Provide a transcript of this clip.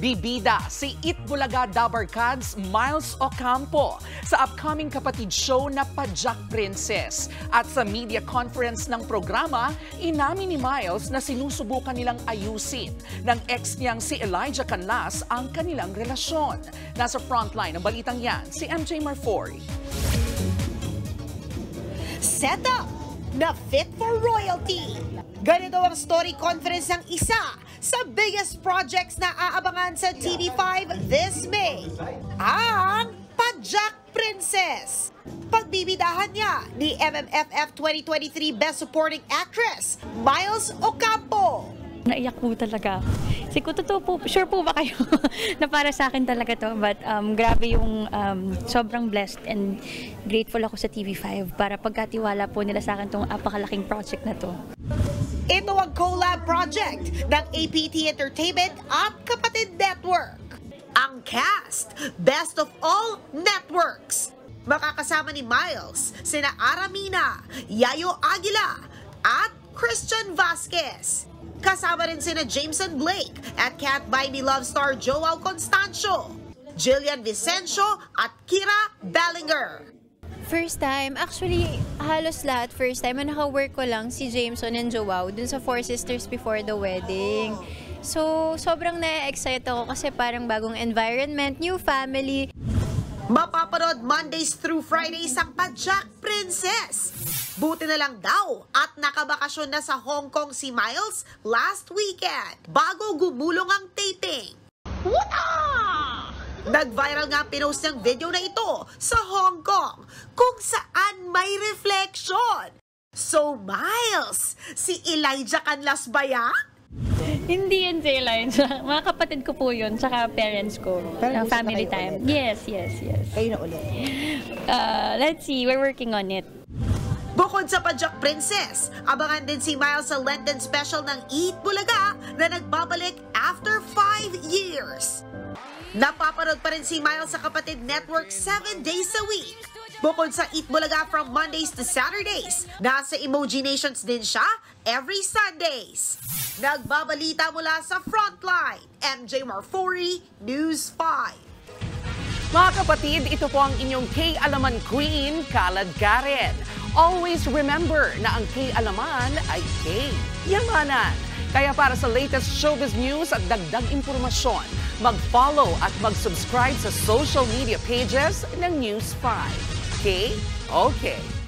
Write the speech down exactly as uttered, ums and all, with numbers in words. Bibida si Eat Bulaga Dabarcad's Miles Ocampo sa upcoming kapatid show na Padyak Princess. At sa media conference ng programa, inamin ni Miles na sinusubukan nilang ayusin ng ex niyang si Elijah Canlas ang kanilang relasyon. Nasa frontline ng balitang yan, si M J Marfori. Set up na fit for royalty. Ganito ang story conference ng isa sa biggest projects na aabangan sa T V five this May, ang Padyak Princess. Pagbibidahan niya ni M M F F twenty twenty-three Best Supporting Actress, Miles Ocampo. Naiyak po talaga. Siguro totoo po, sure po ba kayo na para sa akin talaga to? But um, grabe yung um, sobrang blessed and grateful ako sa T V five para pagkatiwala po nila sa akin tong apakalaking project na to. Ito ang collab project ng A P T Entertainment at Kapatid Network. Ang cast, best of all networks. Makakasama ni Miles, sina Aramina, Yayo Aguila, at Christian Vasquez. Kasama rin sina Jameson Blake at Can't Buy Me Love star Joao Constancio, Jillian Vicencio, at Kira Bellinger. First time, actually, halos lahat first time. Ang naka-work ko lang si Jameson and Joao dun sa Four Sisters Before the Wedding. So, sobrang na-excite ako kasi parang bagong environment, new family. Mapapanood Mondays through Fridays ang Padyak Princess. Buti na lang daw at nakabakasyon na sa Hong Kong si Miles last weekend bago gumulong ang taping. What ah! Nag-viral nga pinost ng video na ito sa Hong Kong kung saan may reflection. So Miles, si Elijah Canlas ba yan? Hindi yun si Elijah. Mga kapatid ko po yun, tsaka parents ko. Parents uh, family time. Ulit. Yes, yes, yes. Kayo na ulit. Uh, let's see, we're working on it. Bukod sa Padyak Princess, abangan din si Miles sa Lenten special ng Eat Bulaga na nagbabalik after five years. Napapanood pa rin si Miles sa Kapatid Network seven days a week. Bukod sa Eat Bulaga from Mondays to Saturdays, nasa Emoji Nations din siya every Sundays. Nagbabalita mula sa Frontline, M J Marfori, News five. Mga kapatid, ito po ang inyong K-Alaman Queen, Khaled Garen. Always remember na ang K-Alaman ay K-Yamanan. Kaya para sa latest showbiz news at dagdag impormasyon, mag-follow at mag-subscribe sa social media pages ng News five. K? Okay.